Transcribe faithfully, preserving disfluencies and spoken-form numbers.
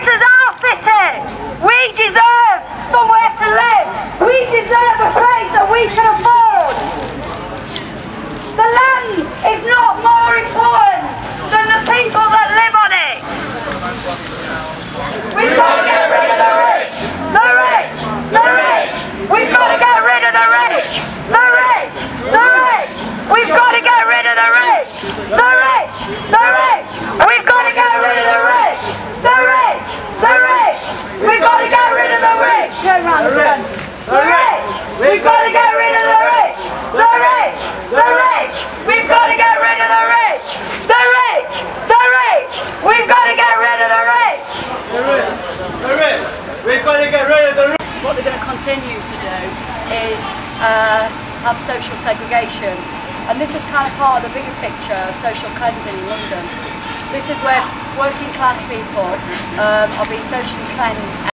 This is our city. We deserve somewhere to live. We deserve a place that we can afford. The land is not more important than the people that live on it. We've got to get rid of the rich. The rich. The rich. We've got to get rid of the rich. The rich. The rich. We've got to get rid of the rich. The rich. The rich. We've got to get rid of the rich. The rich. The rich. We've got to get rid of the rich. The rich. The rich. We've got to get rid of the rich. The rich. The rich. We've got to get rid of the rich. The rich. The rich. We've got to get rid of the rich. The rich. The rich. We've got to get rid of the rich. What they're going to continue to do is uh, have social segregation. And this is kind of part of the bigger picture of social cleansing in London. This is where working class people um, are being socially cleansed.